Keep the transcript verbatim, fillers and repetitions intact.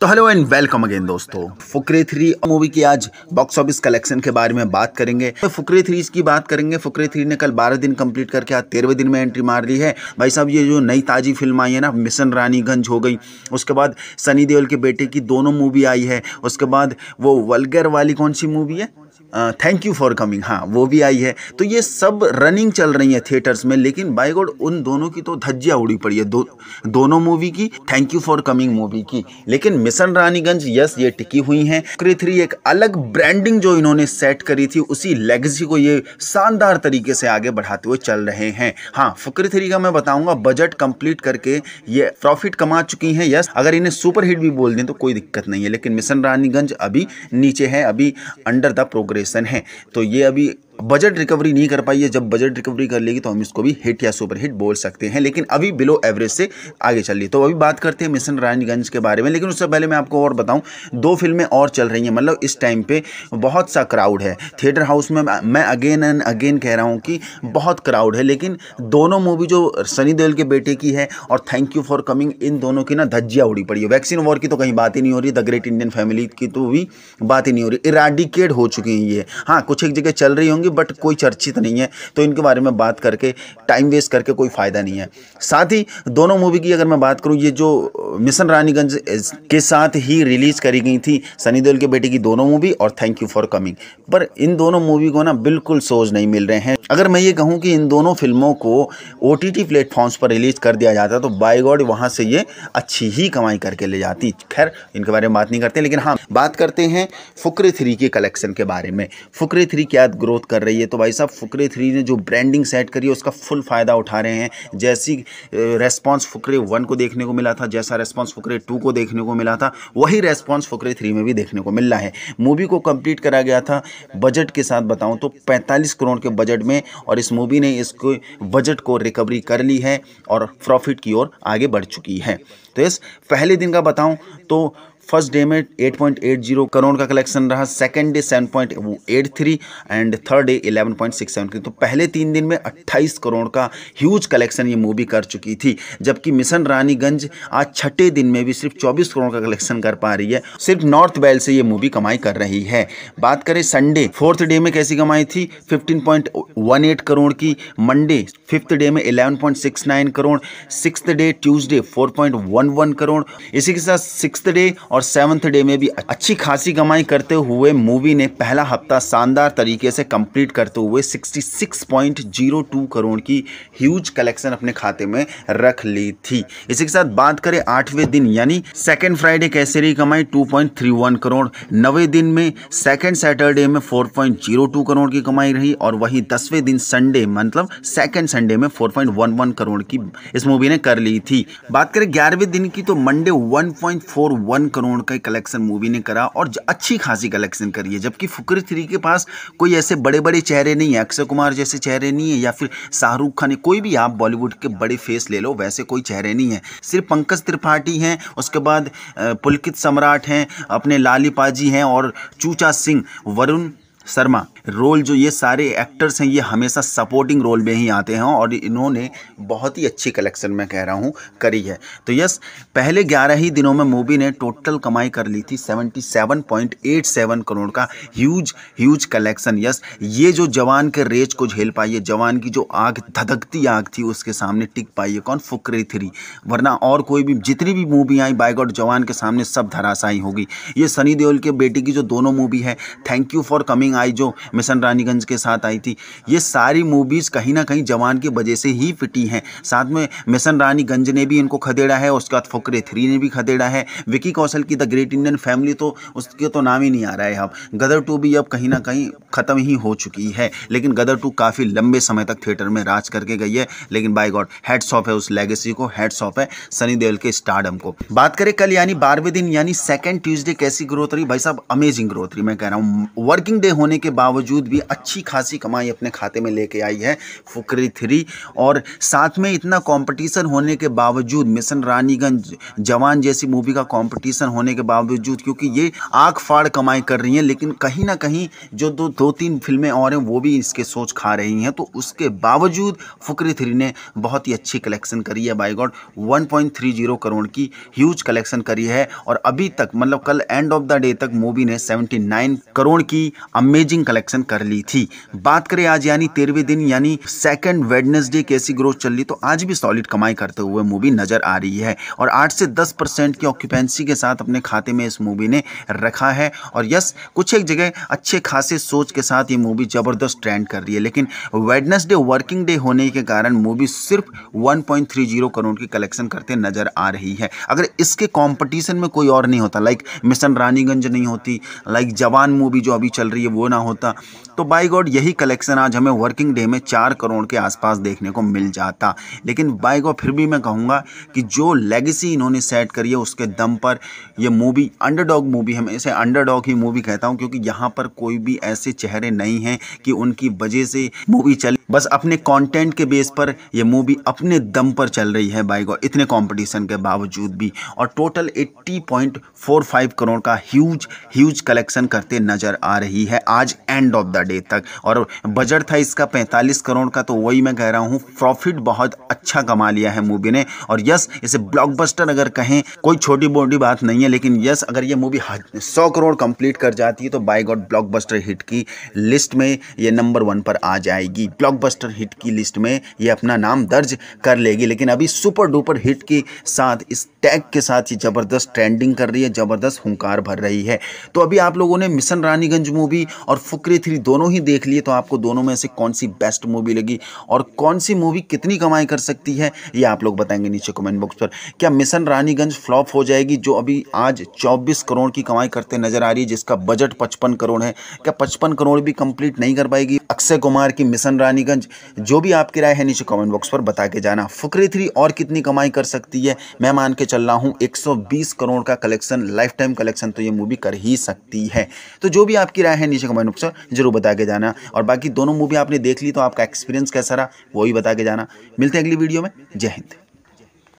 तो hello and welcome again दोस्तों। Fukrey three movie की आज बॉक्स ऑफिस कलेक्शन के बारे में बात करेंगे। तो फुकरे थ्री की बात करेंगे। फुकरे थ्री ने कल बारह दिन कंप्लीट करके आज तेरहवें दिन में एंट्री मार ली है। भाई साहब ये जो नई ताज़ी फिल्म आई है ना, मिशन रानीगंज हो गई, उसके बाद सनी देओल के बेटे की दोनों मूवी आई है, उसके बाद वो वल्गर वाली कौन सी मूवी है, थैंक यू फॉर कमिंग, हाँ वो भी आई है। तो ये सब रनिंग चल रही है थिएटर्स में, लेकिन बाय गॉड उन दोनों की तो धज्जियाँ उड़ी पड़ी है, दो, दोनों मूवी की, thank you for coming movie की। लेकिन मिशन रानीगंज यस ये टिकी हुई हैं। फुकरे थ्री एक अलग ब्रांडिंग जो इन्होंने सेट करी थी उसी लेगेसी को ये शानदार तरीके से आगे बढ़ाते हुए चल रहे हैं। हाँ फुकरे थ्री का मैं बताऊंगा बजट कंप्लीट करके ये प्रॉफिट कमा चुकी हैं। यस अगर इन्हें सुपरहिट भी बोल दें तो कोई दिक्कत नहीं है, लेकिन मिशन रानीगंज अभी नीचे है, अभी अंडर द प्रोग्रेशन है, तो ये अभी बजट रिकवरी नहीं कर पाई है। जब बजट रिकवरी कर लेगी तो हम इसको भी हिट या सुपर हिट बोल सकते हैं, लेकिन अभी बिलो एवरेज से आगे चल रही है। तो अभी बात करते हैं मिशन रानीगंज के बारे में, लेकिन उससे पहले मैं आपको और बताऊं, दो फिल्में और चल रही हैं। मतलब इस टाइम पे बहुत सा क्राउड है थिएटर हाउस में, मैं अगेन एंड अगेन कह रहा हूँ कि बहुत क्राउड है, लेकिन दोनों मूवी जो सनी देओल के बेटे की है और थैंक यू फॉर कमिंग, इन दोनों की ना धज्जियाँ उड़ी पड़ी है। वैक्सीन वॉर की तो कहीं बात ही नहीं हो रही, द ग्रेट इंडियन फैमिली की तो भी बात ही नहीं हो रही, इराडिकेट हो चुकी हैं ये। हाँ कुछ एक जगह चल रही होंगी बट कोई चर्चित नहीं है, तो इनके बारे में बात करके टाइम वेस्ट करके कोई फायदा नहीं है। साथ ही दोनों मूवी की अगर मैं बात करूं, ये जो मिशन रानीगंज के साथ ही रिलीज करी गई थी सनी देओल के बेटे की दोनों मूवी और थैंक यू फॉर कमिंग, पर इन दोनों मूवी को ना बिल्कुल सोच नहीं मिल रहे हैं। अगर मैं ये कहूं कि इन दोनों फिल्मों को ओटीटी प्लेटफॉर्म्स पर रिलीज कर दिया जाता तो बाय गॉड वहां से ये अच्छी ही कमाई करके ले जाती। खैर इनके बारे में बात नहीं करते, लेकिन हाँ बात करते हैं फुकरे थ्री के कलेक्शन के बारे में। फुकरे थ्री क्या ग्रोथ कर रही है, तो भाई साहब फुकरे थ्री ने जो ब्रांडिंग सेट करी है उसका फुल फायदा उठा रहे हैं। जैसी रेस्पॉन्स फुकरे वन को देखने को मिला था, जैसा रेस्पॉन्स फुकरे टू को देखने को मिला था, वही रेस्पॉन्स फुकरे थ्री में भी देखने को मिल रहा है। मूवी को कंप्लीट करा गया था बजट के साथ, बताऊं तो पैंतालीस करोड़ के बजट में, और इस मूवी ने इसको बजट को रिकवरी कर ली है और प्रॉफिट की ओर आगे बढ़ चुकी है। तो इस पहले दिन का बताऊं तो फर्स्ट डे में आठ पॉइंट आठ शून्य करोड़ का कलेक्शन रहा, सेकंड डे सात पॉइंट आठ तीन एंड थर्ड डे ग्यारह पॉइंट छह सात। तो पहले तीन दिन में अट्ठाईस करोड़ का ह्यूज कलेक्शन ये मूवी कर चुकी थी, जबकि मिशन रानीगंज आज छठे दिन में भी सिर्फ चौबीस करोड़ का कलेक्शन कर पा रही है। सिर्फ नॉर्थ बेल्ट से ये मूवी कमाई कर रही है। बात करें संडे फोर्थ डे में कैसी कमाई थी, पंद्रह पॉइंट एक आठ करोड़ की, मंडे फिफ्थ डे में ग्यारह पॉइंट छह नौ करोड़, सिक्स्थ डे ट्यूसडे चार पॉइंट एक एक करोड़, इसी के साथ सिक्स्थ डे और सेवंथ डे में भी अच्छी खासी कमाई करते हुए मूवी ने पहला हफ्ता शानदार तरीके से कंप्लीट करते हुए छियासठ पॉइंट शून्य दो करोड़ की ह्यूज कलेक्शन अपने खाते में रख ली थी। इसी के साथ बात करें आठवें दिन यानी सेकंड फ्राइडे कैसे रही कमाई, दो पॉइंट तीन एक करोड़, नवें दिन में सेकंड सैटरडे में चार पॉइंट शून्य दो करोड़ की कमाई रही, और वहीं दसवें दिन संडे मतलब सेकंड संडे में चार पॉइंट एक एक करोड़ की इस मूवी ने कर ली थी। बात करें ग्यारहवें दिन की तो मंडे एक पॉइंट चार एक करोड़ का कलेक्शन मूवी ने करा और अच्छी खासी कलेक्शन करी है, जबकि फुकरे थ्री के पास कोई ऐसे बड़े बड़े चेहरे नहीं है, अक्षय कुमार जैसे चेहरे नहीं है या फिर शाहरुख खान, कोई भी आप बॉलीवुड के बड़े फेस ले लो वैसे कोई चेहरे नहीं है। सिर्फ पंकज त्रिपाठी हैं, उसके बाद पुलकित सम्राट हैं, अपने लाली पाजी हैं और चूचा सिंह, वरुण शर्मा रोल, जो ये सारे एक्टर्स हैं ये हमेशा सपोर्टिंग रोल में ही आते हैं और इन्होंने बहुत ही अच्छी कलेक्शन में कह रहा हूँ करी है। तो यस पहले ग्यारह ही दिनों में मूवी ने टोटल कमाई कर ली थी सतहत्तर पॉइंट आठ सात करोड़ का ह्यूज ह्यूज कलेक्शन। यस ये जो जवान के रेज को झेल पाई है, जवान की जो आग धधकती आग थी उसके सामने टिक पाई है कौन, फुकरे थ्री, वरना और कोई भी जितनी भी मूवी आई बाय गॉड जवान के सामने सब धराशायी होगी। ये सनी देओल के बेटे की जो दोनों मूवी है, थैंक यू फॉर कमिंग आई जो मिशन रानीगंज के साथ आई थी, ये सारी मूवीज कहीं ना कहीं जवान की वजह से ही फिटी हैं। साथ में मिशन रानीगंज ने भी इनको खदेड़ा है, उसके बाद फुकरे थ्री ने भी खदेड़ा है। विकी कौशल की द ग्रेट इंडियन फैमिली तो उसके तो नाम ही नहीं आ रहा है अब। गदर टू भी अब कहीं ना कहीं खत्म ही हो चुकी है, लेकिन गदर टू काफ़ी लंबे समय तक थिएटर में राज करके गई है, लेकिन बाय गॉड हैट्स ऑफ है उस लेगेसी को, हैट्स ऑफ है सनी देओल के स्टारडम को। बात करें कल यानी बारहवें दिन यानी सेकेंड ट्यूजडे कैसी ग्रोथ रही, भाई साहब अमेजिंग ग्रोथ रही मैं कह रहा हूँ। वर्किंग डे होने के बावजूद बावजूद भी अच्छी खासी कमाई अपने खाते में लेके आई है फुकरी थ्री। और साथ में इतना कंपटीशन होने के बावजूद, मिशन रानीगंज, जवान जैसी मूवी का कंपटीशन होने के बावजूद, क्योंकि ये आग फाड़ कमाई कर रही है, लेकिन कहीं ना कहीं जो दो दो तीन फिल्में और हैं वो भी इसके सोच खा रही हैं, तो उसके बावजूद फुकरी थ्री ने बहुत ही अच्छी कलेक्शन करी है। बाय गॉड एक पॉइंट तीस करोड़ की ह्यूज कलेक्शन करी है। और अभी तक मतलब कल एंड ऑफ द डे तक मूवी ने उन्यासी करोड़ की अमेजिंग कलेक्शन कर ली थी। बात करें आज यानी तेरहवें दिन यानी सेकंड वेडनेसडे कैसी ग्रोथ चल रही, तो आज भी सॉलिड कमाई करते हुए मूवी नजर आ रही है और आठ से दस परसेंट की ऑक्यूपेंसी के साथ अपने खाते में इस मूवी ने रखा है। और यस, कुछ एक जगह अच्छे खासे सोच के साथ ये मूवी जबरदस्त ट्रेंड कर रही है, लेकिन वेडनेसडे वर्किंग डे होने के कारण मूवी सिर्फ एक पॉइंट तीस करोड़ की कलेक्शन करते नजर आ रही है। अगर इसके कंपटीशन में कोई और नहीं होता, लाइक मिशन रानीगंज नहीं होती, लाइक जवान मूवी जो अभी चल रही है वो ना होता, तो बाय गॉड यही कलेक्शन आज हमें वर्किंग डे में चार करोड़ के आसपास देखने को मिल जाता। लेकिन बाय गॉड फिर भी मैं कहूँगा कि जो लेगेसी इन्होंने सेट करी है उसके दम पर यह मूवी अंडरडॉग मूवी है। मैं इसे अंडरडॉग ही मूवी कहता हूँ क्योंकि यहाँ पर कोई भी ऐसे चेहरे नहीं हैं कि उनकी वजह से मूवी चली, बस अपने कंटेंट के बेस पर यह मूवी अपने दम पर चल रही है बाय गॉड, इतने कंपटीशन के बावजूद भी। और टोटल अस्सी पॉइंट पैंतालीस करोड़ का ह्यूज ह्यूज कलेक्शन करते नज़र आ रही है आज एंड ऑफ द डे तक। और बजट था इसका पैंतालीस करोड़ का, तो वही मैं कह रहा हूँ प्रॉफिट बहुत अच्छा कमा लिया है मूवी ने। और यस, इसे ब्लॉकबस्टर अगर कहें कोई छोटी मोटी बात नहीं है, लेकिन यस अगर ये मूवी सौ करोड़ कंप्लीट कर जाती है तो बाय गॉड ब्लॉकबस्टर हिट की लिस्ट में ये नंबर वन पर आ जाएगी, ब्लॉकबस्टर हिट की लिस्ट में ये अपना नाम दर्ज कर लेगी। लेकिन अभी सुपर डुपर हिट के साथ, इस टैग के साथ, ये ज़बरदस्त ट्रेंडिंग कर रही है, ज़बरदस्त हुंकार भर रही है। तो अभी आप लोगों ने मिशन रानीगंज मूवी और फुकरी थ्री दोनों ही देख लिए, तो आपको दोनों में से कौन सी बेस्ट मूवी लगी और कौन सी मूवी कितनी कमाई कर सकती है ये आप लोग बताएंगे नीचे कमेंट बॉक्स पर। क्या मिशन रानीगंज फ्लॉप हो जाएगी जो अभी आज चौबीस करोड़ की कमाई करते नज़र आ रही है, जिसका बजट पचपन करोड़ है? क्या पचपन करोड़ भी कंप्लीट नहीं कर पाएगी अक्षय कुमार की मिशन रानीगंज? जो भी आपकी राय है नीचे कमेंट बॉक्स पर बता के जाना। फुकरी थ्री और कितनी कमाई कर सकती है? मैं मान के चल रहा हूँ एक सौ बीस करोड़ का कलेक्शन, लाइफ टाइम कलेक्शन तो ये मूवी कर ही सकती है। तो जो भी आपकी राय है नीचे कमेंट बॉक्स पर जरूर बता के जाना। और बाकी दोनों मूवी आपने देख ली तो आपका एक्सपीरियंस कैसा रहा वो भी बता के जाना। मिलते हैं अगली वीडियो में, जय हिंद।